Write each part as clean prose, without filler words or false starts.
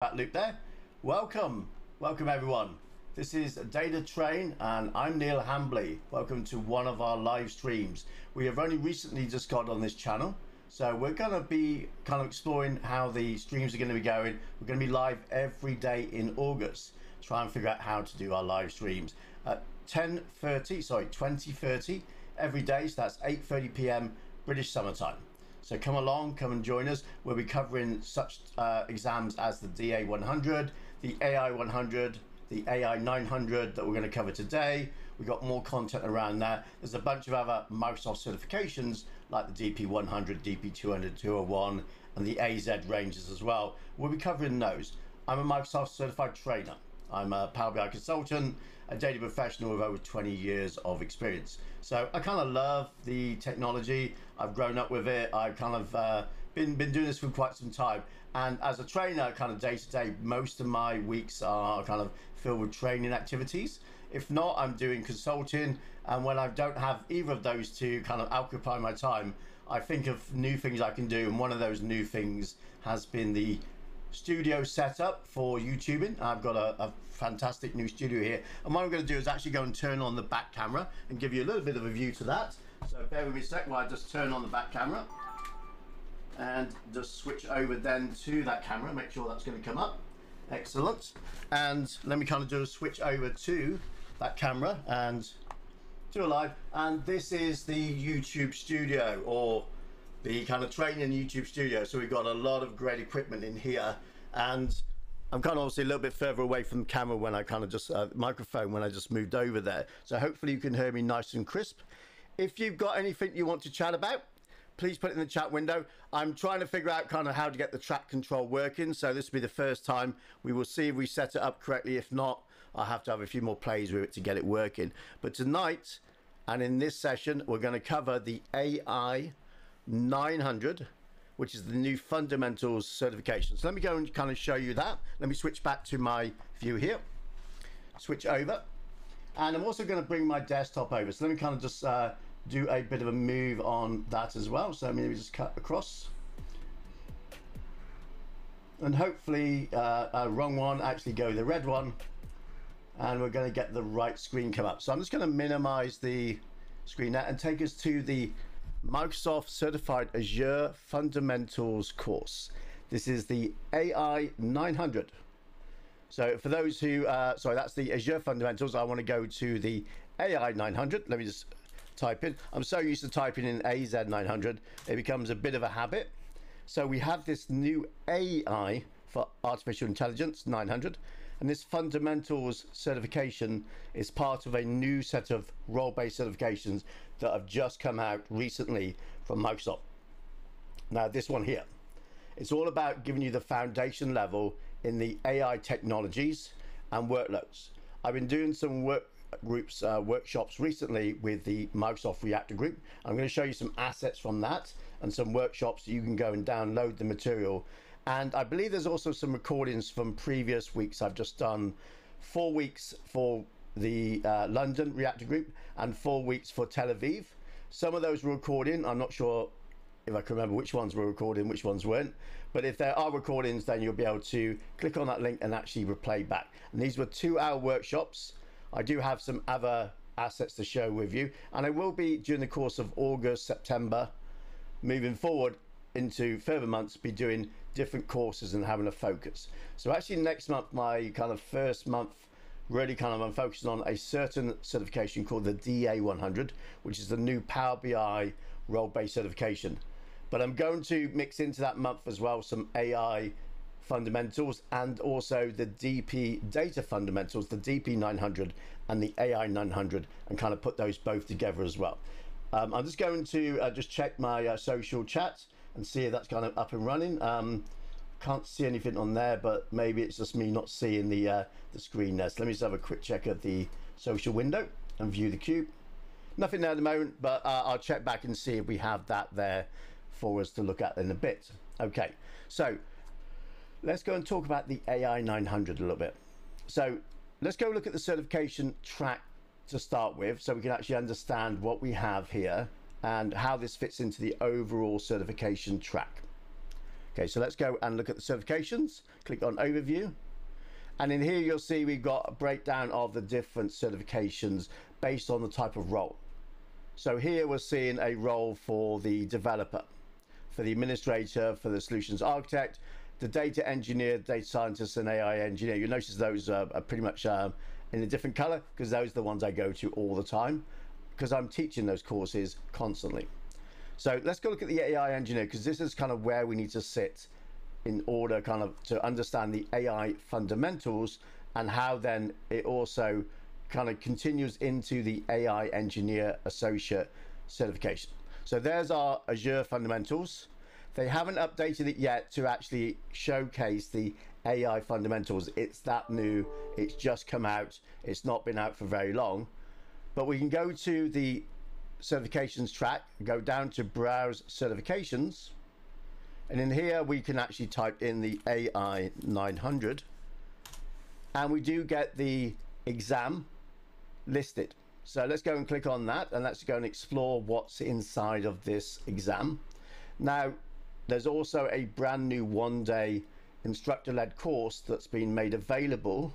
That loop there. Welcome everyone. This is Data Train and I'm Neil Hambly. Welcome to one of our live streams. We have only recently just got on this channel, so we're going to be kind of exploring how the streams are going to be going. We're going to be live every day in August. Try and figure out how to do our live streams at 20:30 every day, so that's 8:30 p.m. British Summer Time. So come along, come and join us. We'll be covering such exams as the DA100, the AI100, the AI900 that we're going to cover today. We've got more content around that. There's a bunch of other Microsoft certifications like the DP100, DP200, 201, and the AZ ranges as well. We'll be covering those. I'm a Microsoft certified trainer. I'm a Power BI consultant, a data professional with over 20 years of experience. So I kind of love the technology. I've grown up with it. I've kind of been doing this for quite some time. And as a trainer, kind of day to day, most of my weeks are kind of filled with training activities. If not, I'm doing consulting. And when I don't have either of those to kind of occupy my time, I think of new things I can do. And one of those new things has been the studio setup for YouTubing. I've got a fantastic new studio here, and what I'm going to do is actually go and turn on the back camera and give you a little bit of a view to that. So bear with me a sec while I just turn on the back camera and just switch over then to that camera. Make sure that's going to come up. Excellent. And let me kind of do a switch over to that camera and do a live. And this is the YouTube studio, or the kind of training YouTube studio. So we've got a lot of great equipment in here, and I'm kind of obviously a little bit further away from the camera when I kind of just microphone when I just moved over there. So hopefully you can hear me nice and crisp. If you've got anything you want to chat about, please put it in the chat window. I'm trying to figure out kind of how to get the track control working. So this will be the first time. We will see if we set it up correctly. If not, I'll have to have a few more plays with it to get it working. But tonight, and in this session, we're going to cover the AI900, which is the new fundamentals certification. So let me go and kind of show you that. Let me switch back to my view here, switch over, and I'm also going to bring my desktop over. So let me kind of just do a bit of a move on that as well. So let me just cut across, and hopefully a wrong one, actually go the red one, and we're going to get the right screen come up. So I'm just going to minimize the screen now and take us to the Microsoft Certified Azure Fundamentals course. This is the AI900. So for those who, sorry, that's the Azure Fundamentals. I want to go to the AI900. Let me just type in. I'm so used to typing in AZ900, it becomes a bit of a habit. So we have this new AI for Artificial Intelligence 900, and this Fundamentals certification is part of a new set of role-based certifications that have just come out recently from Microsoft. Now this one here, it's all about giving you the foundation level in the AI technologies and workloads. I've been doing some workshops recently with the Microsoft Reactor group. I'm going to show you some assets from that and some workshops. You can go and download the material. And I believe there's also some recordings from previous weeks. I've just done 4 weeks for the London Reactor group and 4 weeks for Tel Aviv. Some of those were recording. I'm not sure if I can remember which ones were recording, which ones weren't. But if there are recordings, then you'll be able to click on that link and actually replay back. And these were 2-hour workshops. I do have some other assets to show with you. And I will be, during the course of August, September, moving forward into further months, be doing different courses and having a focus. So actually next month, my kind of first month, really kind of I'm focusing on a certain certification called the DA100, which is the new Power BI role-based certification. But I'm going to mix into that month as well some AI fundamentals and also the DP data fundamentals, the DP900 and the AI900, and kind of put those both together as well. I'm just going to just check my social chat and see if that's kind of up and running. Can't see anything on there, but maybe it's just me not seeing the screen there. So let me just have a quick check of the social window and view the cube. Nothing there at the moment, but I'll check back and see if we have that there for us to look at in a bit. Okay, so let's go and talk about the AI900 a little bit. So let's go look at the certification track to start with, so we can actually understand what we have here and how this fits into the overall certification track. Okay, so let's go and look at the certifications. Click on overview. And in here, you'll see we've got a breakdown of the different certifications based on the type of role. So here we're seeing a role for the developer, for the administrator, for the solutions architect, the data engineer, data scientist, and AI engineer. You'll notice those are pretty much in a different color because those are the ones I go to all the time because I'm teaching those courses constantly. So let's go look at the AI engineer because this is kind of where we need to sit in order kind of to understand the AI fundamentals and how then it also kind of continues into the AI engineer associate certification. So there's our Azure fundamentals. They haven't updated it yet to actually showcase the AI fundamentals. It's that new, it's just come out. It's not been out for very long, but we can go to the certifications track, go down to browse certifications. And in here, we can actually type in the AI900 and we do get the exam listed. So let's go and click on that and let's go and explore what's inside of this exam. Now, there's also a brand new one-day instructor-led course that's been made available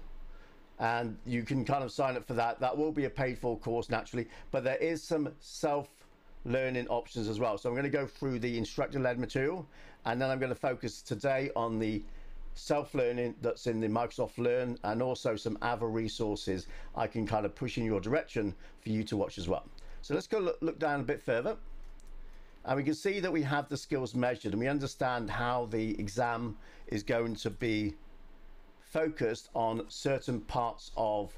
and you can kind of sign up for that. That will be a paid-for course naturally, but there is some self-learning options as well. So I'm going to go through the instructor-led material and then I'm going to focus today on the self-learning that's in the Microsoft Learn and also some other resources I can kind of push in your direction for you to watch as well. So let's go look down a bit further and we can see that we have the skills measured and we understand how the exam is going to be focused on certain parts of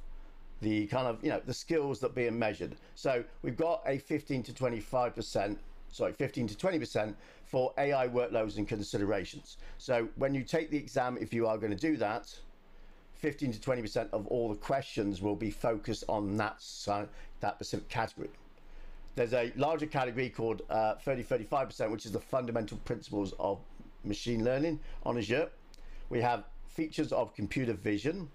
the kind of, you know, the skills that are being measured. So we've got a 15 to 20% for AI workloads and considerations. So when you take the exam, if you are going to do that, 15 to 20% of all the questions will be focused on that specific category. There's a larger category called 35%, which is the fundamental principles of machine learning on Azure. We have features of computer vision.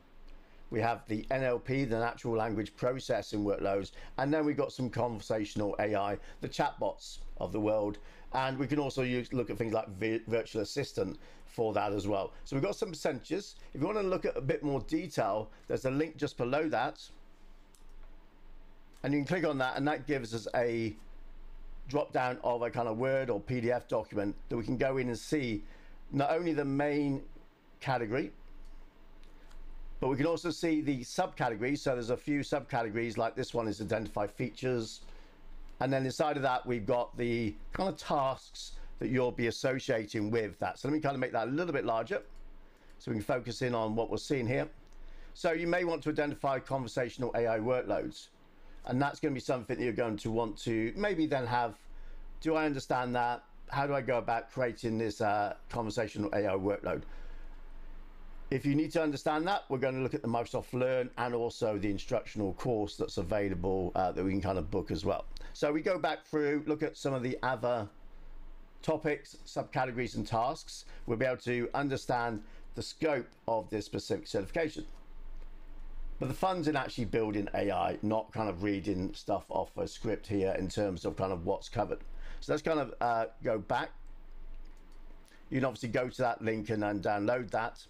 We have the NLP, the natural language processing workloads. And then we've got some conversational AI, the chatbots of the world. And we can also look at things like virtual assistant for that as well. So we've got some percentages. If you want to look at a bit more detail, there's a link just below that. And you can click on that and that gives us a drop down of a kind of Word or PDF document that we can go in and see not only the main category, but we can also see the subcategories. So there's a few subcategories, like this one is identify features. And then inside of that, we've got the kind of tasks that you'll be associating with that. So let me kind of make that a little bit larger so we can focus in on what we're seeing here. So you may want to identify conversational AI workloads. And that's going to be something that you're going to want to maybe then have, do I understand that? How do I go about creating this conversational AI workload? If you need to understand that, we're going to look at the Microsoft Learn and also the instructional course that's available that we can kind of book as well. So we go back through, look at some of the other topics, subcategories and tasks. We'll be able to understand the scope of this specific certification. But the fun's in actually building AI, not kind of reading stuff off a script here in terms of kind of what's covered. So let's kind of go back. You can obviously go to that link and then download that.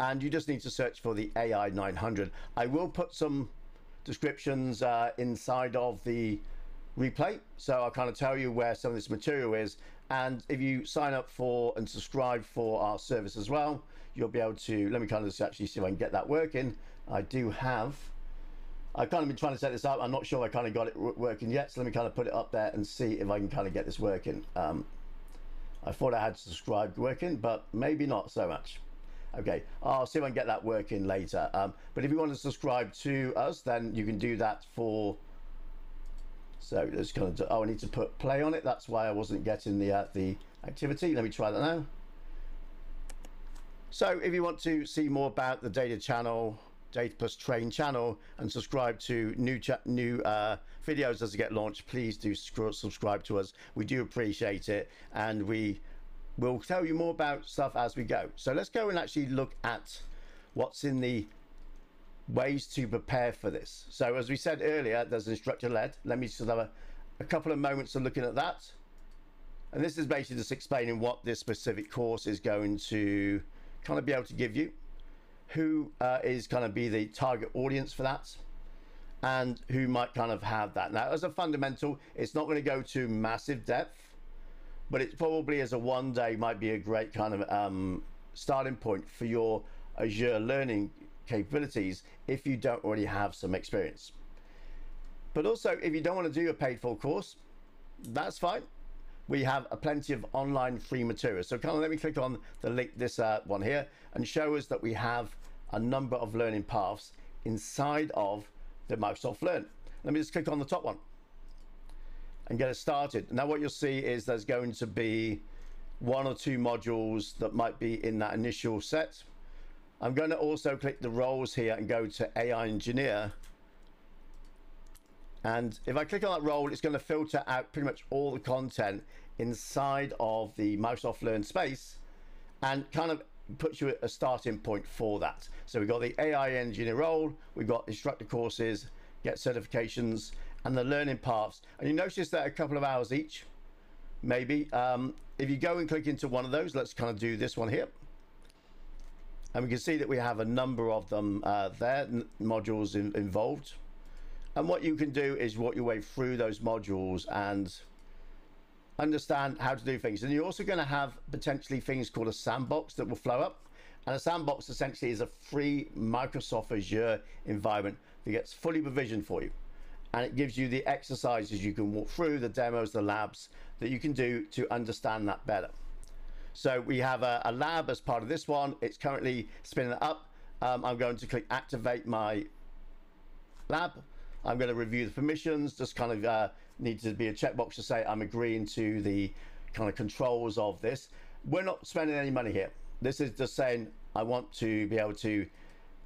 And you just need to search for the AI900. I will put some descriptions inside of the replay. So I'll kind of tell you where some of this material is. And if you sign up for and subscribe for our service as well, you'll be able to, let me kind of just actually see if I can get that working. I do have, I've kind of been trying to set this up. I'm not sure I kind of got it working yet. So let me kind of put it up there and see if I can kind of get this working. I thought I had subscribed working, but maybe not so much. Okay, I'll see if I can get that working later. But if you want to subscribe to us, then you can do that for, so let's kind of, I need to put play on it. That's why I wasn't getting the activity. Let me try that now. So if you want to see more about the data channel, Data Plus Train channel, and subscribe to new videos as they get launched, please do subscribe to us. We do appreciate it. And we'll tell you more about stuff as we go. So let's go and actually look at what's in the ways to prepare for this. So as we said earlier, there's instructor led. Let me just have a couple of moments of looking at that. And this is basically just explaining what this specific course is going to kind of be able to give you, who is kind of be the target audience for that, and who might kind of have that. Now, as a fundamental, it's not going to go to massive depth, but it probably as a one day might be a great kind of starting point for your Azure learning capabilities if you don't already have some experience. But also, if you don't want to do a paid for course, that's fine. We have a plenty of online free material. So kind of let me click on the link, this one here, and show us that we have a number of learning paths inside of the Microsoft Learn. Let me just click on the top one and get us started. Now what you'll see is there's going to be one or two modules that might be in that initial set. I'm going to also click the roles here and go to AI Engineer. And if I click on that role, it's going to filter out pretty much all the content inside of the Microsoft Learn space and kind of puts you at a starting point for that. So we've got the AI engineer role, we've got instructor courses, get certifications, and the learning paths. And you notice that a couple of hours each, maybe. If you go and click into one of those, let's kind of do this one here. And we can see that we have a number of them there, modules involved. And what you can do is walk your way through those modules and understand how to do things. And you're also going to have potentially things called a sandbox that will flow up. And a sandbox essentially is a free Microsoft Azure environment that gets fully provisioned for you. And it gives you the exercises you can walk through, the demos, the labs that you can do to understand that better. So we have a lab as part of this one. It's currently spinning it up. I'm going to click activate my lab. I'm going to review the permissions, just kind of need to be a checkbox to say I'm agreeing to the kind of controls of this. We're not spending any money here. This is just saying I want to be able to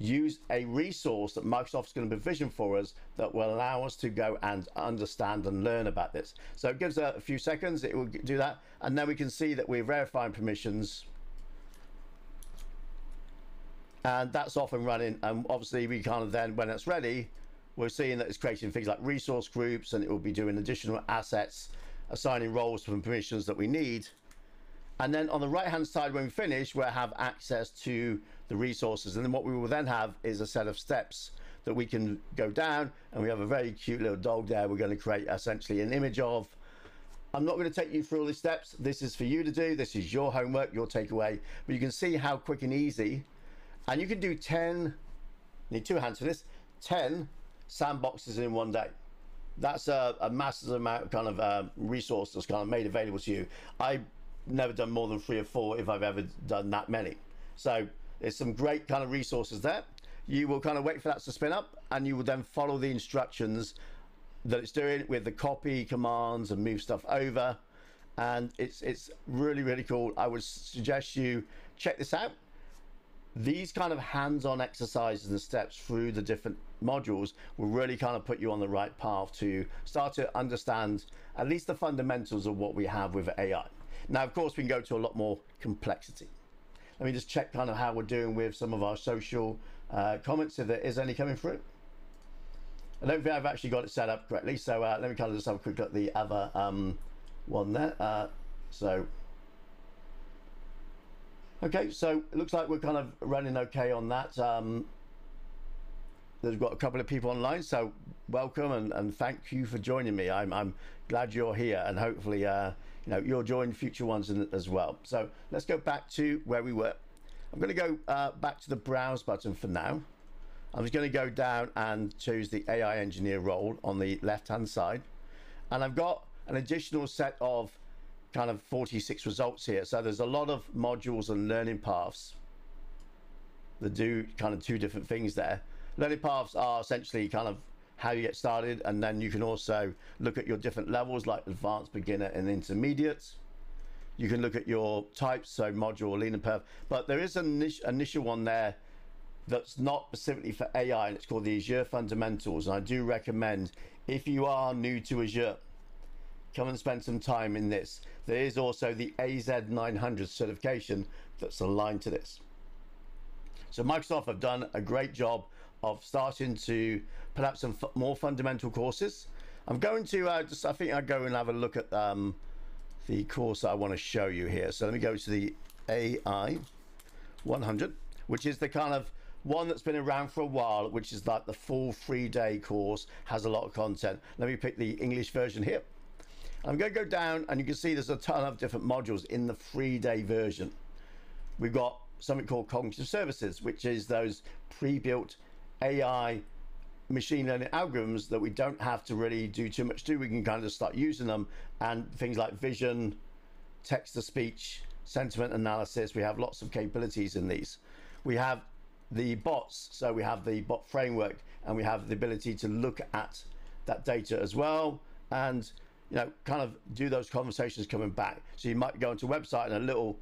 use a resource that Microsoft's going to provision for us that will allow us to go and understand and learn about this. So it gives a few seconds, it will do that. And then we can see that we're verifying permissions. And that's off and running. And obviously we kind of then, when it's ready, we're seeing that it's creating things like resource groups, and it will be doing additional assets, assigning roles and permissions that we need. And then on the right-hand side, when we finish, we'll have access to the resources. And then what we will then have is a set of steps that we can go down, and we have a very cute little dog there. We're going to create essentially an image of. I'm not going to take you through all these steps. This is for you to do. This is your homework, your takeaway. But you can see how quick and easy. And you can do 10, you need two hands for this, 10 sandboxes in one day. That's a massive amount of kind of resource that's kind of made available to you. I've never done more than 3 or 4 if I've ever done that many. So there's some great kind of resources there. You will kind of wait for that to spin up, and you will then follow the instructions that it's doing with the copy commands and move stuff over. And it's really, really cool. I would suggest you check this out. These kind of hands-on exercises and steps through the different modules will really kind of put you on the right path to start to understand at least the fundamentals of what we have with AI. Now, of course, we can go to a lot more complexity. Let me just check kind of how we're doing with some of our social comments, if there is any coming through. I don't think I've actually got it set up correctly, so let me kind of just have a quick look at the other one there. Okay, so it looks like we're kind of running okay on that. There's got a couple of people online, so welcome and thank you for joining me. I'm glad you're here, and hopefully you'll join future ones as well. So let's go back to where we were. I'm going to go back to the browse button for now. I'm just going to go down and choose the AI engineer role on the left-hand side. And I've got an additional set of kind of 46 results here. So there's a lot of modules and learning paths that do kind of two different things there. Learning paths are essentially kind of how you get started, and then you can also look at your different levels like advanced, beginner, and intermediate. You can look at your types, so module, lean, and perf. But there is an initial one there that's not specifically for AI, and it's called the Azure Fundamentals. And I do recommend, if you are new to Azure, come and spend some time in this. There is also the AZ900 certification that's aligned to this. So Microsoft have done a great job of starting to put out some more fundamental courses. I'm going to just, I think I'll go and have a look at the course that I want to show you here. So let me go to the AI100, which is the kind of one that's been around for a while, which is like the full 3-day course, has a lot of content. Let me pick the English version here. I'm going to go down and you can see there's a ton of different modules in the 3-day version. We've got something called cognitive services, which is those pre-built AI machine learning algorithms that we don't have to really do too much to. We can kind of start using them, and things like vision, text-to-speech, sentiment analysis. We have lots of capabilities in these. We have the bots, so we have the bot framework, and we have the ability to look at that data as well, and you know, kind of do those conversations coming back. So you might go into a website and a little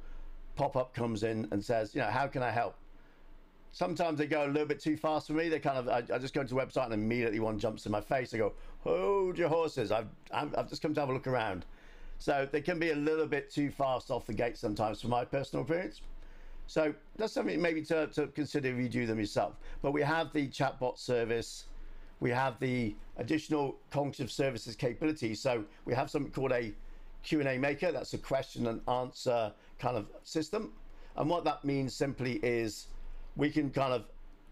pop-up comes in and says, you know, how can I help? Sometimes they go a little bit too fast for me. They kind of, I just go into a website and immediately one jumps in my face. I go, hold your horses. I've just come to have a look around. So they can be a little bit too fast off the gate sometimes for my personal experience. So that's something maybe to consider if you do them yourself. But we have the chatbot service. We have the additional cognitive services capability. So we have something called a Q&A Maker. That's a question and answer kind of system. And what that means simply is, we can kind of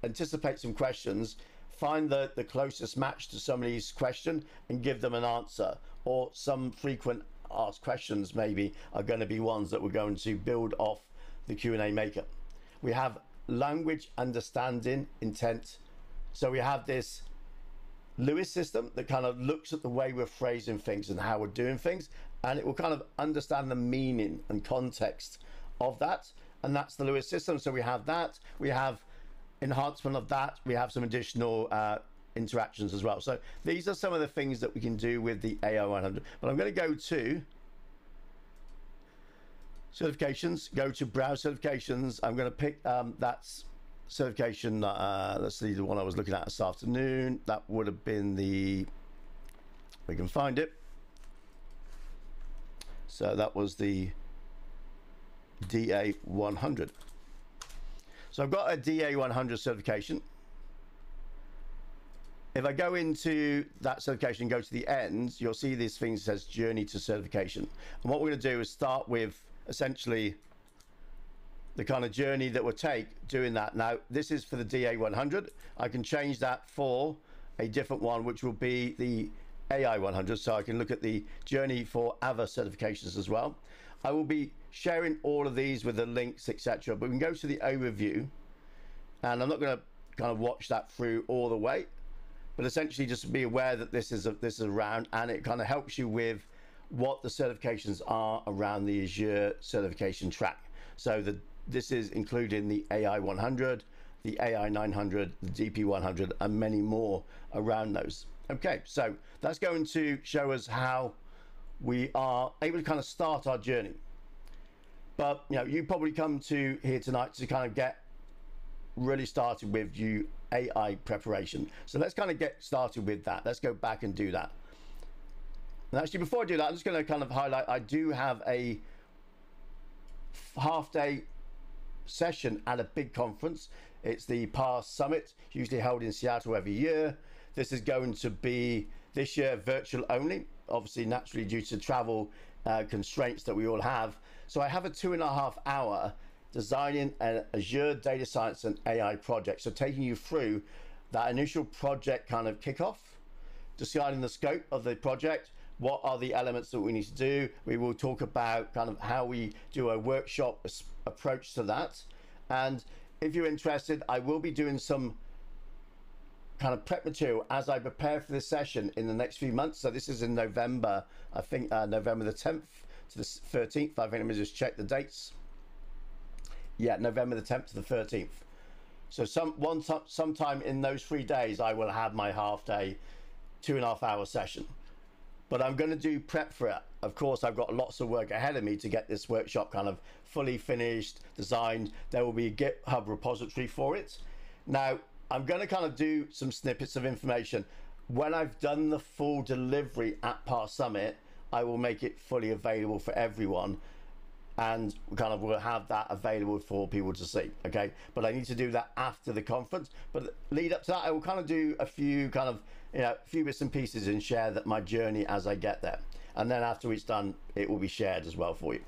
anticipate some questions, find the closest match to somebody's question and give them an answer. Or some frequent asked questions maybe are going to be ones that we're going to build off the Q&A Maker. We have language understanding intent. So we have this Lewis system that kind of looks at the way we're phrasing things and how we're doing things, and it will kind of understand the meaning and context of that. And that's the Lewis system. So we have that, we have enhancement of that, we have some additional interactions as well. So these are some of the things that we can do with the AI100. But I'm going to go to certifications, go to browse certifications. I'm going to pick that certification. Let's see, the one I was looking at this afternoon. That would have been the, we can find it. So that was the DA100. So I've got a DA100 certification. If I go into that certification and go to the end, you'll see this thing that says journey to certification. And what we're going to do is start with essentially the kind of journey that we'll take doing that. Now, this is for the DA100. I can change that for a different one, which will be the AI100. So I can look at the journey for other certifications as well. I will be sharing all of these with the links, etc. But we can go to the overview, and I'm not going to kind of watch that through all the way, but essentially just be aware that this is around, and it kind of helps you with what the certifications are around the Azure certification track. So this is including the AI100, the AI900, the DP100, and many more around those. Okay, so that's going to show us how we are able to kind of start our journey. But you know, you probably come to here tonight to kind of get really started with your AI preparation. So let's kind of get started with that. Let's go back and do that. And actually, before I do that, I'm just going to kind of highlight, I do have a half-day session at a big conference. It's the PASS Summit, usually held in Seattle every year. This is going to be this year virtual only, obviously naturally due to travel constraints that we all have. So I have a 2.5-hour designing an Azure data science and AI project. So taking you through that initial project kind of kickoff, deciding the scope of the project, what are the elements that we need to do. We will talk about kind of how we do a workshop approach to that. And if you're interested, I will be doing some kind of prep material as I prepare for this session in the next few months. So this is in November, I think November the 10th to the 13th. I think let me just check the dates. Yeah, November the 10th to the 13th. So sometime in those 3 days, I will have my half-day, 2.5-hour session. But I'm going to do prep for it. Of course, I've got lots of work ahead of me to get this workshop kind of fully finished, designed. There will be a GitHub repository for it. Now, I'm going to kind of do some snippets of information. When I've done the full delivery at PASS Summit, I will make it fully available for everyone. and kind of will have that available for people to see, okay? But I need to do that after the conference. But lead up to that, I will kind of do a few kind of, a few bits and pieces and share that my journey as I get there. And then after it's done, it will be shared as well for you.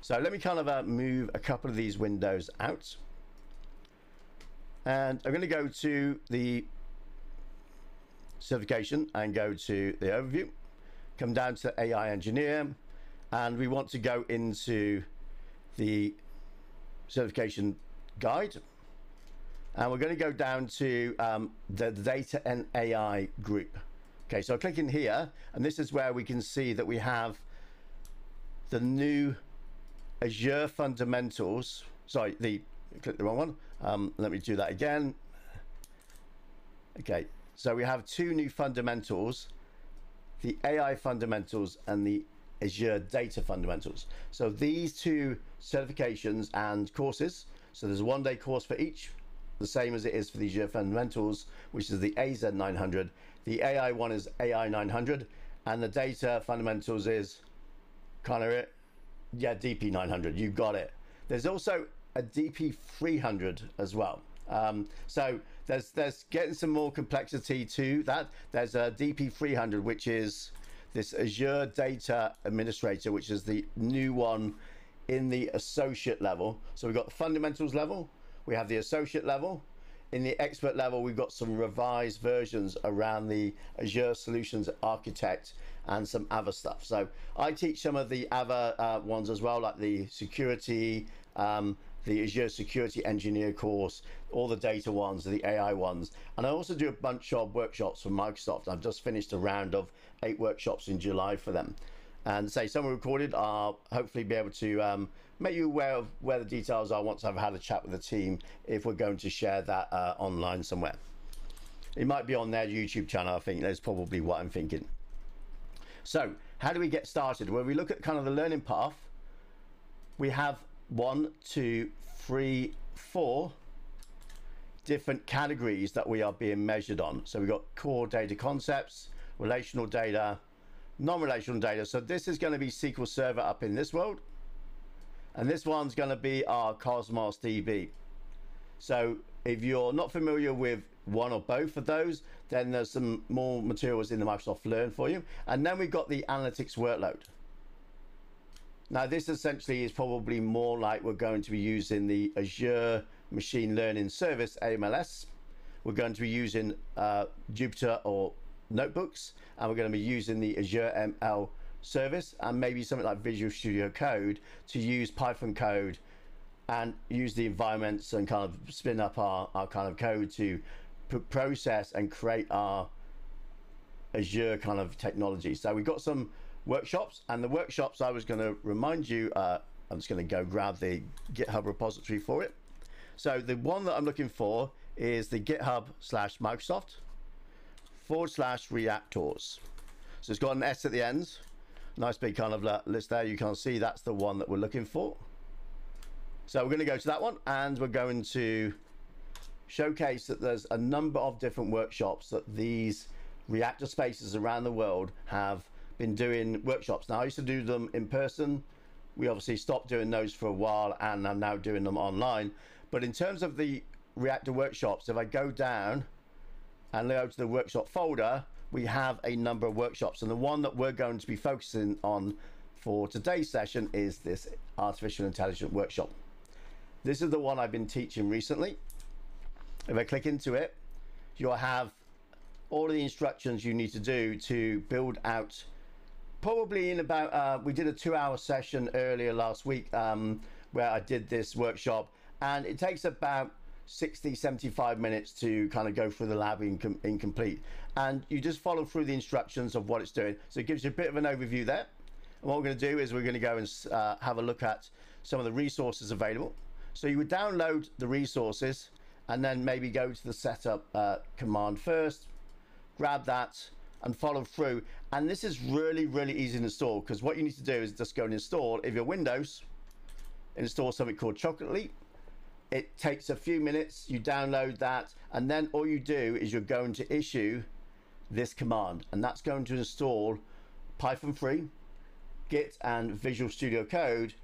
So let me kind of move a couple of these windows out. And I'm going to go to the certification and go to the overview, come down to AI engineer, and we want to go into the certification guide, and we're going to go down to the data and AI group. Okay, so I click in here, and this is where we can see that we have the new Azure Fundamentals. Sorry, click the wrong one. Let me do that again. Okay, so we have two new fundamentals, the AI fundamentals and the Azure Data Fundamentals. So these two certifications and courses, so there's a one-day course for each, the same as it is for the Azure Fundamentals, which is the AZ900. The AI one is AI900, and the Data Fundamentals is kind of DP900. You got it. There's also a DP300 as well. So there's getting some more complexity to that. There's a DP300, which is this Azure Data Administrator, which is the new one in the associate level. So we've got the fundamentals level, we have the associate level. In the expert level, we've got some revised versions around the Azure Solutions Architect and some other stuff. So I teach some of the other ones as well, like the security, the Azure Security Engineer course, all the data ones, the AI ones. And I also do a bunch of workshops for Microsoft. I've just finished a round of 8 workshops in July for them. And say some are recorded. I'll hopefully be able to make you aware of where the details are once I've had a chat with the team, if we're going to share that online somewhere. It might be on their YouTube channel, I think. That's probably what I'm thinking. So how do we get started? Well, we look at kind of the learning path. We have 4 different categories that we are being measured on. So we've got core data concepts, relational data, non-relational data. So this is going to be SQL Server up in this world, and this one's going to be our Cosmos DB. So if you're not familiar with one or both of those, then there's some more materials in the Microsoft Learn for you. And then we've got the analytics workload. Now this essentially is probably more like we're going to be using the Azure Machine Learning Service, AMLS. We're going to be using Jupyter or notebooks, and we're going to be using the Azure ML service, and maybe something like Visual Studio Code to use Python code and use the environments and kind of spin up our kind of code to process and create our Azure kind of technology. So we've got some workshops, and the workshops, I was going to remind you, I'm just going to go grab the GitHub repository for it. So the one that I'm looking for is the github.com/Microsoft/reactors. So it's got an S at the end. Nice big kind of list there. You can see that's the one that we're looking for. So we're going to go to that one, and we're going to showcase that there's a number of different workshops that these reactor spaces around the world have been doing workshops. Now I used to do them in person. We obviously stopped doing those for a while, and I'm now doing them online. But in terms of the reactor workshops, if I go down and go to the workshop folder, we have a number of workshops, and the one that we're going to be focusing on for today's session is this artificial intelligence workshop. This is the one I've been teaching recently. If I click into it, you'll have all of the instructions you need to do to build out, probably in about, we did a 2-hour session earlier last week where I did this workshop, and it takes about 60-75 minutes to kind of go through the lab incomplete, and you just follow through the instructions of what it's doing. So it gives you a bit of an overview there, and what we're going to do is we're going to go and have a look at some of the resources available. So you would download the resources and then maybe go to the setup command first, grab that and follow through. And this is really easy to install, because what you need to do is just go and install, if you're Windows, install something called Chocolatey. It takes a few minutes, you download that, and then all you do is you're going to issue this command, and that's going to install Python 3, Git and Visual Studio Code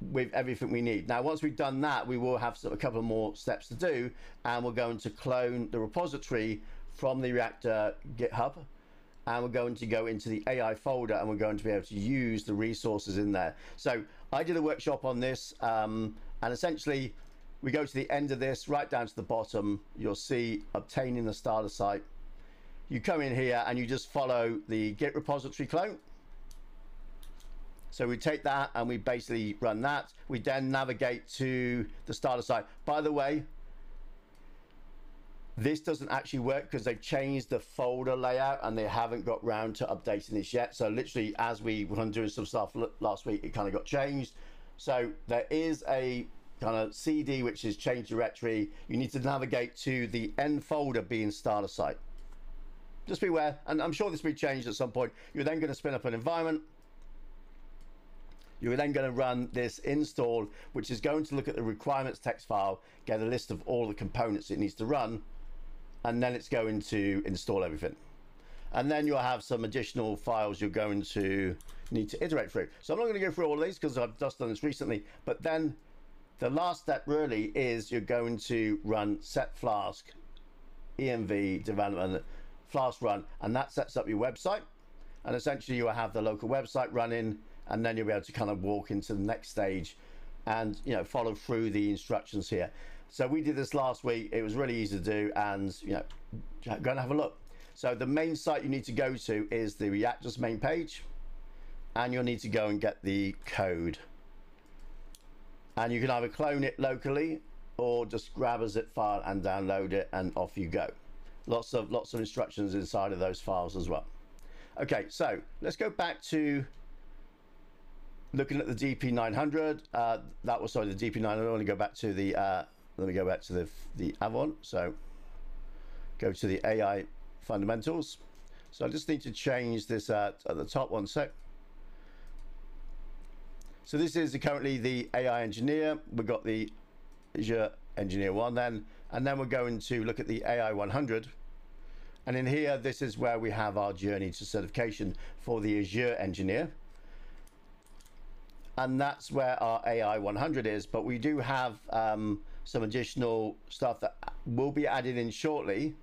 with everything we need. Now, once we've done that, we will have a couple more steps to do, and we're going to clone the repository from the Reactor GitHub, and we're going to go into the AI folder, and we're going to be able to use the resources in there. So I did a workshop on this, and essentially we go to the end of this, right down to the bottom, you'll see obtaining the starter site. You come in here and you just follow the Git repository clone. So we take that and we basically run that. We then navigate to the starter site. By the way, this doesn't actually work because they've changed the folder layout and they haven't got round to updating this yet. So literally as we were doing some stuff last week, it kind of got changed. So there is a kind of CD, which is change directory. You need to navigate to the end folder being starter site. Just beware, and I'm sure this will be changed at some point. You're then going to spin up an environment. You're then going to run this install, which is going to look at the requirements text file, get a list of all the components it needs to run, and then it's going to install everything. And then you'll have some additional files you're going to need to iterate through. So I'm not going to go through all of these because I've just done this recently, but then the last step really is you're going to run set Flask, env development, Flask run, and that sets up your website. And essentially you will have the local website running, and then you'll be able to kind of walk into the next stage and, you know, follow through the instructions here. So we did this last week. It was really easy to do, and, you know, go and have a look. So the main site you need to go to is the Reactor's main page, and you'll need to go and get the code. And you can either clone it locally or just grab a zip file and download it, and off you go. Lots of instructions inside of those files as well. Okay, so let's go back to looking at the DP900, that was, sorry, the DP900. I want to go back to the, let me go back to the Avon. So go to the AI fundamentals. So I just need to change this at the top, one sec. So this is currently the AI engineer. We've got the Azure engineer one then, and then we're going to look at the AI100. And in here, this is where we have our journey to certification for the Azure engineer. And that's where our AI100 is, but we do have some additional stuff that will be added in shortly,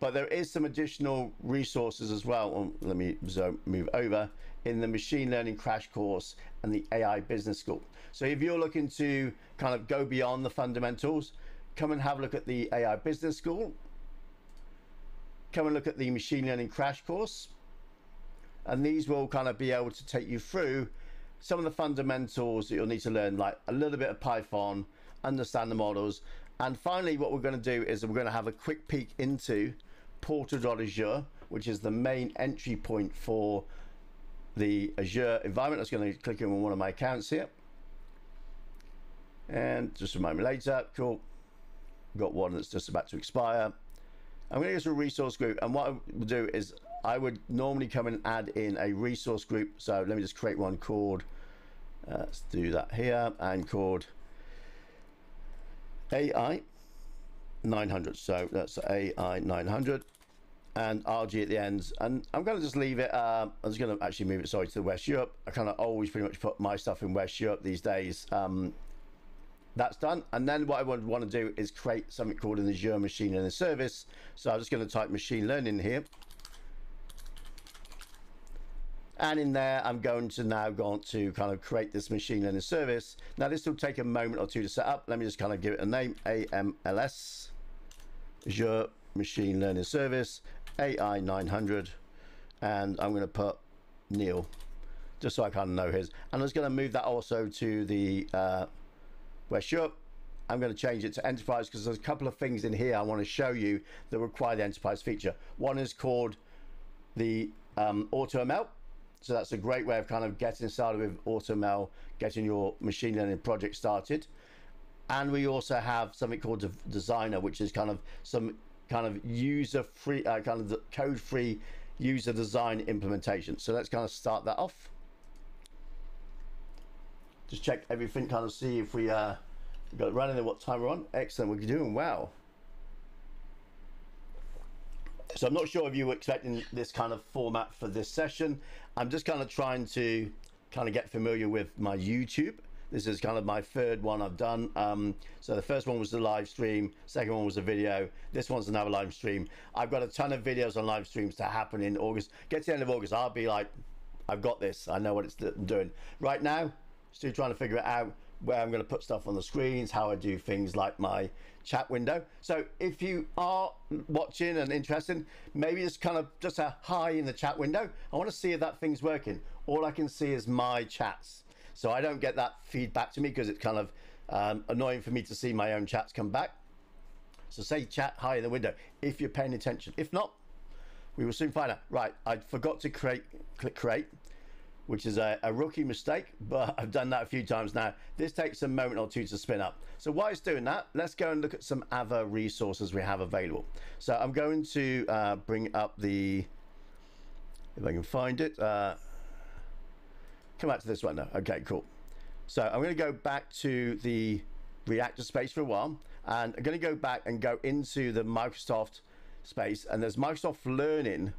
but there is some additional resources as well. Let me move over in the machine learning crash course and the AI business school. So if you're looking to kind of go beyond the fundamentals, come and have a look at the AI business school, come and look at the machine learning crash course, and these will kind of be able to take you through some of the fundamentals that you'll need to learn, like a little bit of Python, understand the models. And finally, what we're going to do is we're going to have a quick peek into portal.azure, which is the main entry point for the Azure environment. That's going to click in on one of my accounts here. And just a moment later, cool. Got one that's just about to expire. I'm going to go to a resource group. And what I will do is I would normally come and add in a resource group. So let me just create one called, let's do that here, and called AI900. So that's AI900 and RG at the end. And I'm going to just leave it, I'm just going to actually move it, sorry, to the West Europe. I kind of always pretty much put my stuff in West Europe these days. That's done. And then what I would want to do is create something called an Azure Machine Learning Service. So I'm just going to type machine learning here. And in there, I'm going to now go on to kind of create this machine learning service. Now, this will take a moment or two to set up. Let me just kind of give it a name, AMLS, Azure Machine Learning Service, AI900. And I'm going to put Neil, just so I kind of know his. And I'm just going to move that also to the West Europe. I'm going to change it to enterprise because there's a couple of things in here I want to show you that require the enterprise feature. One is called the AutoML. So that's a great way of kind of getting started with AutoML, getting your machine learning project started. And we also have something called Designer, which is kind of some kind of user-free, kind of code-free user design implementation. So let's kind of start that off. Just check everything, kind of see if we got it running and what time we're on. Excellent, we're doing well. So I'm not sure if you were expecting this kind of format for this session. I'm just kind of trying to kind of get familiar with my YouTube. This is kind of my third one I've done. So the first one was the live stream, second one was a video, this one's another live stream. I've got a ton of videos on live streams to happen in August. Get to the end of August, I'll be like, I've got this, I know what it's doing. Right now, still trying to figure it out where I'm going to put stuff on the screens, how I do things like my chat window. So if you are watching and interested, maybe just kind of just a hi in the chat window. I want to see if that thing's working. All I can see is my chats. So I don't get that feedback to me because it's kind of annoying for me to see my own chats come back. So say chat hi in the window if you're paying attention. If not, we will soon find out. Right, I forgot to click create, which is a rookie mistake, but I've done that a few times now. This takes a moment or two to spin up. So while it's doing that, let's go and look at some other resources we have available. So I'm going to bring up the, if I can find it, come back to this one now. Okay, cool. So I'm going to go back to the Reactor space for a while, and I'm going to go back and go into the Microsoft space, and there's Microsoft Learning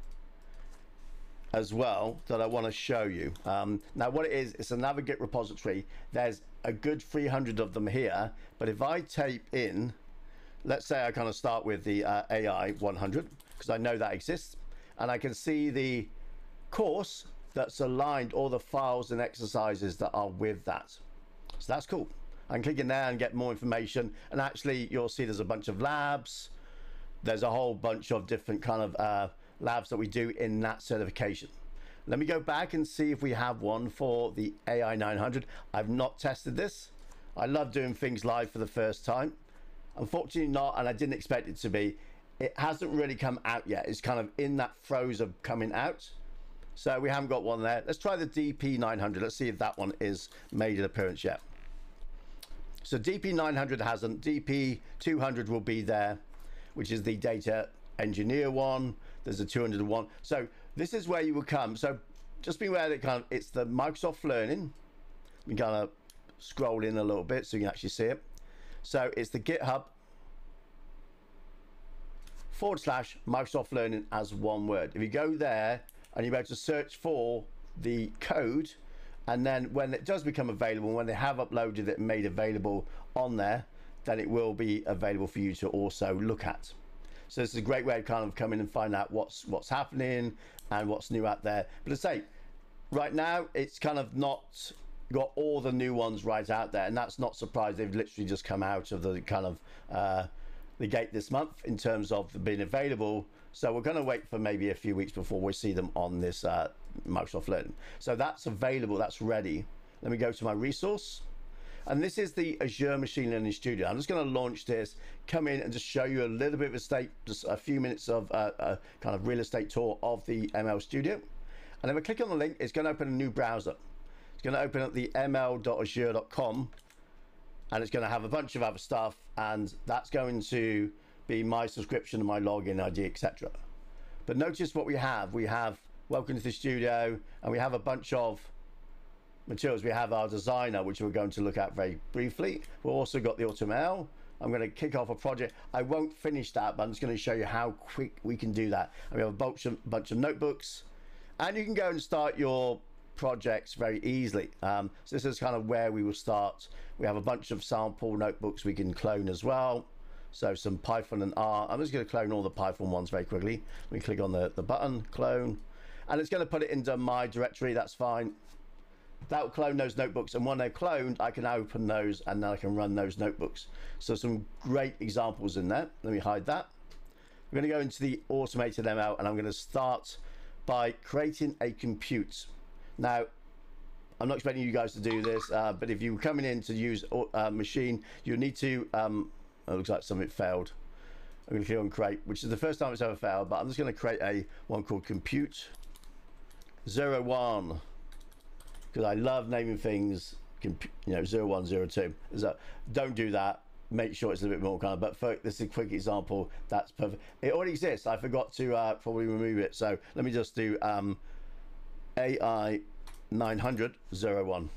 as well that I want to show you. Now what it is, it's another Git repository. There's a good 300 of them here, but if I type in, let's say I kind of start with the AI100, because I know that exists, and I can see the course that's aligned, all the files and exercises that are with that. So that's cool. I can click in there and get more information, and actually you'll see there's a bunch of labs. There's a whole bunch of different kind of labs that we do in that certification. Let me go back and see if we have one for the AI900. I've not tested this. I love doing things live for the first time. Unfortunately not, and I didn't expect it to be. It hasn't really come out yet. It's kind of in that throes of coming out. So we haven't got one there. Let's try the DP900. Let's see if that one is made an appearance yet. So DP900 hasn't, DP200 will be there, which is the data engineer one. There's a 201. So this is where you will come. So just be aware that kind of it's the Microsoft Learning. We kind of scroll in a little bit so you can actually see it. So it's the GitHub/ Microsoft Learning as one word. If you go there and you're able to search for the code, and then when it does become available, when they have uploaded it and made available on there, then it will be available for you to also look at. So this is a great way of kind of coming and find out what's happening and what's new out there. But as I say, right now, it's kind of not got all the new ones right out there, and that's not surprising. They've literally just come out of the kind of the gate this month in terms of being available. So we're going to wait for maybe a few weeks before we see them on this Microsoft Learning. So that's available, that's ready. Let me go to my resource. And this is the Azure Machine Learning Studio. I'm just going to launch this, come in and just show you a little bit of estate, just a few minutes of a kind of real estate tour of the ML Studio. And if I click on the link, it's going to open a new browser. It's going to open up the ml.azure.com, and it's going to have a bunch of other stuff, and that's going to be my subscription and my login ID, etc. But notice what we have. We have welcome to the studio, and we have a bunch of materials. We have our designer, which we're going to look at very briefly. We've also got the AutoML. I'm going to kick off a project. I won't finish that, but I'm just going to show you how quick we can do that. And we have a bunch of notebooks, and you can go and start your projects very easily. So this is kind of where we will start. We have a bunch of sample notebooks we can clone as well. So some Python and R. I'm just going to clone all the Python ones very quickly. Let me click on the button, clone. And it's going to put it into my directory. That's fine. That will clone those notebooks. And when they're cloned, I can open those and then I can run those notebooks. So some great examples in there. Let me hide that. I'm going to go into the automated ML, and I'm going to start by creating a compute. Now, I'm not expecting you guys to do this, but if you're coming in to use machine, you'll need to, it looks like something failed. I'm going to click on create, which is the first time it's ever failed, but I'm just going to create a one called compute 01, because I love naming things, you know, 0102. So don't do that. Make sure it's a bit more kind of, but for this is a quick example. That's perfect. It already exists. I forgot to probably remove it. So let me just do, AI900 01.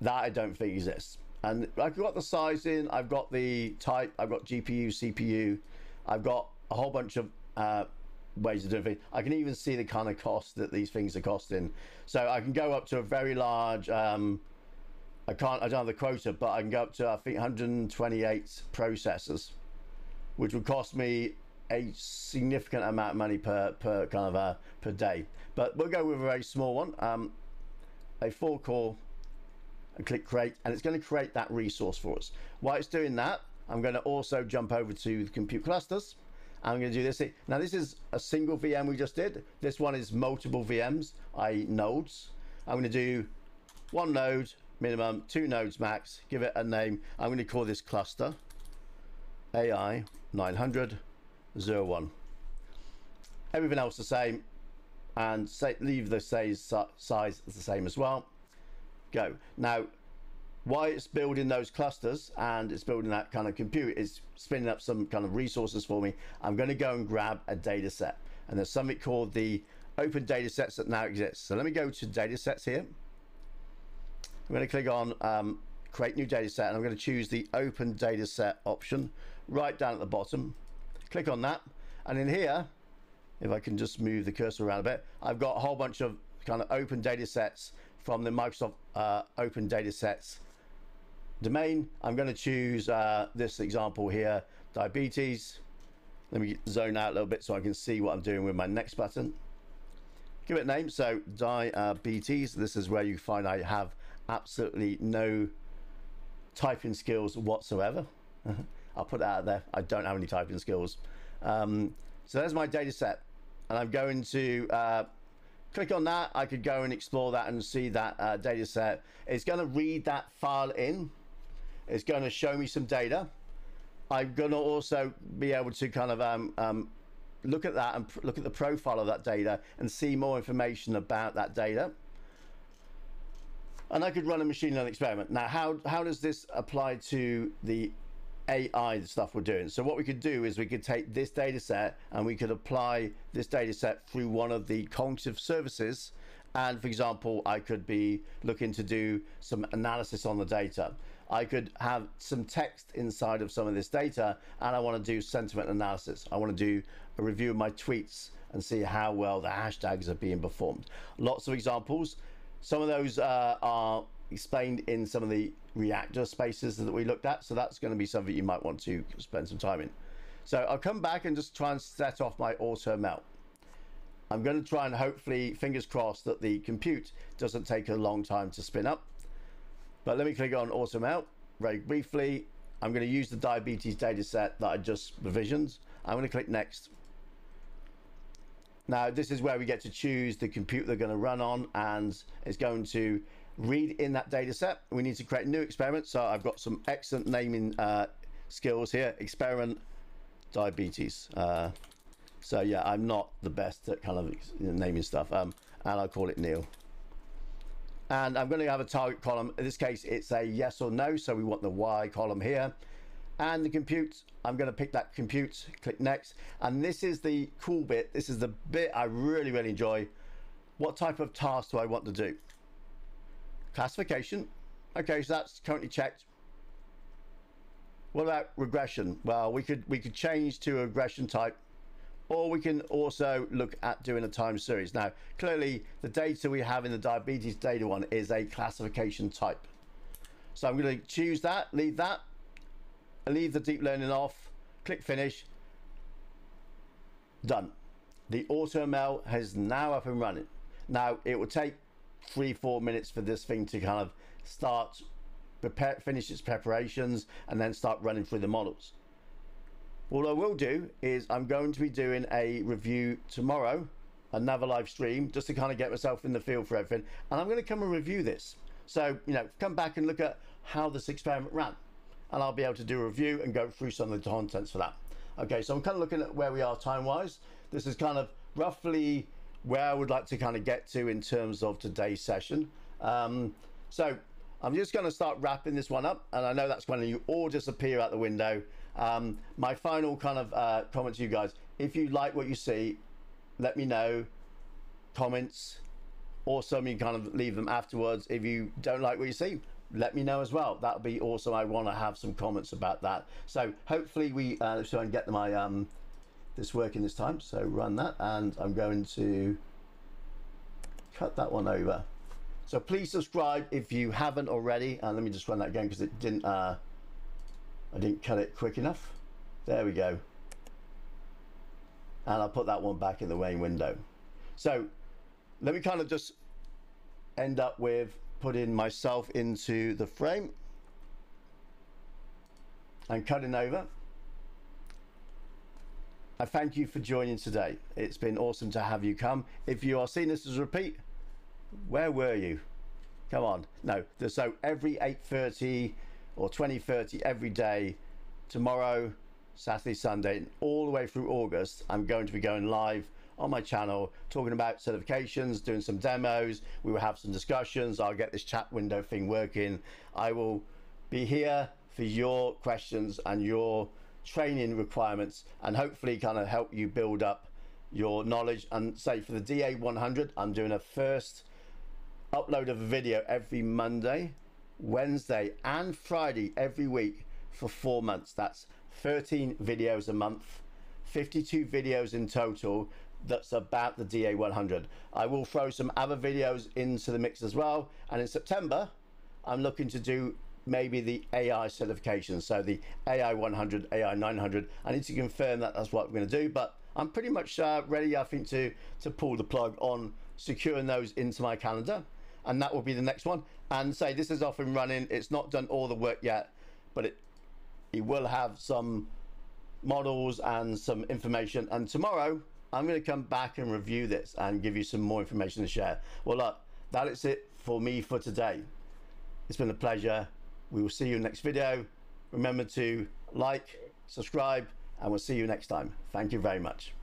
That I don't think exists, and I've got the sizing, I've got the type, I've got GPU, CPU, I've got a whole bunch of ways of doing things. I can even see the kind of cost that these things are costing, so I can go up to a very large I don't have the quota, but I can go up to, I think, 128 processors, which would cost me a significant amount of money per kind of per day. But we'll go with a very small one, a 4-core, and click create, and it's going to create that resource for us. While it's doing that, I'm going to also jump over to the compute clusters. I'm going to do this thing. Now, this is a single VM we just did. This one is multiple VMs, i.e. nodes. I'm going to do one node minimum, 2 nodes max, give it a name. I'm going to call this cluster AI900 01. Everything else the same, and say, leave the size the same as well. Go. Now, why it's building those clusters and it's building that kind of compute is spinning up some kind of resources for me. I'm going to go and grab a data set, and there's something called the open data sets that now exists. So let me go to data sets here. I'm going to click on create new data set, and I'm going to choose the open data set option right down at the bottom. Click on that, and in here, if I can just move the cursor around a bit, I've got a whole bunch of kind of open data sets from the Microsoft open data sets domain. I'm going to choose this example here, diabetes. Let me zone out a little bit so I can see what I'm doing with my next button. Give it a name. So diabetes, this is where you find I have absolutely no typing skills whatsoever. I'll put that out there. I don't have any typing skills. So there's my data set, and I'm going to click on that. I could go and explore that and see that data set. It's going to read that file in. It's going to show me some data. I'm going to also be able to kind of look at that and look at the profile of that data and see more information about that data. And I could run a machine learning experiment. Now, how does this apply to the AI stuff we're doing? So what we could do is we could take this data set and we could apply this data set through one of the cognitive services. And for example, I could be looking to do some analysis on the data. I could have some text inside of some of this data, and I want to do sentiment analysis. I want to do a review of my tweets and see how well the hashtags are being performed. Lots of examples. Some of those are explained in some of the reactor spaces that we looked at, so that's going to be something you might want to spend some time in. So I'll come back and just try and set off my AutoML. I'm going to try and hopefully, fingers crossed, that the compute doesn't take a long time to spin up. But let me click on AutoML very briefly. I'm going to use the diabetes data set that I just provisioned. I'm going to click next. Now, this is where we get to choose the compute they're going to run on, and it's going to read in that data set. We need to create a new experiment, so I've got some excellent naming skills here. Experiment diabetes. So yeah, I'm not the best at kind of naming stuff, and I'll call it Neil. And I'm going to have a target column. In this case, it's a yes or no, so we want the Y column here. And the compute, I'm going to pick that compute, click next. And this is the cool bit. This is the bit I really enjoy. What type of task do I want to do? Classification. Okay, so that's currently checked. What about regression? Well, we could change to a regression type, or we can also look at doing a time series. Now, clearly the data we have in the diabetes data one is a classification type. So I'm going to choose that, leave that, leave the deep learning off, click finish. Done. The AutoML is now up and running. Now, it will take 3-4 minutes for this thing to kind of start finish its preparations and then start running through the models. What I will do is I'm going to be doing a review tomorrow, another live stream, just to kind of get myself in the field for everything, and I'm going to come and review this. So, you know, come back and look at how this experiment ran, and I'll be able to do a review and go through some of the contents for that. Okay, so I'm kind of looking at where we are time wise. This is kind of roughly where I would like to kind of get to in terms of today's session. So I'm just going to start wrapping this one up, and I know that's when you all disappear out the window. My final kind of comment to you guys: if you like what you see, let me know, comments, or some you kind of leave them afterwards. If you don't like what you see, let me know as well. That would be awesome. I want to have some comments about that. So hopefully we so I can get my this working this time. So run that, and I'm going to cut that one over. So please subscribe if you haven't already. And let me just run that again because it didn't, I didn't cut it quick enough. There we go. And I'll put that one back in the main window. So let me kind of just end up with putting myself into the frame and cutting over. I thank you for joining today. It's been awesome to have you come. If you are seeing this as a repeat, where were you? Come on. No, so every 8:30 or 20:30 every day, tomorrow, Saturday, Sunday, and all the way through August, I'm going to be going live on my channel, talking about certifications, doing some demos. We will have some discussions. I'll get this chat window thing working. I will be here for your questions and your training requirements, and hopefully kind of help you build up your knowledge. And say for the DA100, I'm doing a first upload of a video every Monday, Wednesday, and Friday every week for 4 months. That's 13 videos a month, 52 videos in total. That's about the DA100. I will throw some other videos into the mix as well. And in September, I'm looking to do maybe the AI certification. So the AI100, AI900. I need to confirm that that's what I'm going to do, but I'm pretty much ready, I think, to pull the plug on securing those into my calendar. And that will be the next one. And say this is off and running. It's not done all the work yet, but it will have some models and some information. And tomorrow, I'm going to come back and review this and give you some more information to share. Well, look, that is it for me for today. It's been a pleasure. We will see you in the next video. Remember to like, subscribe, and we'll see you next time. Thank you very much.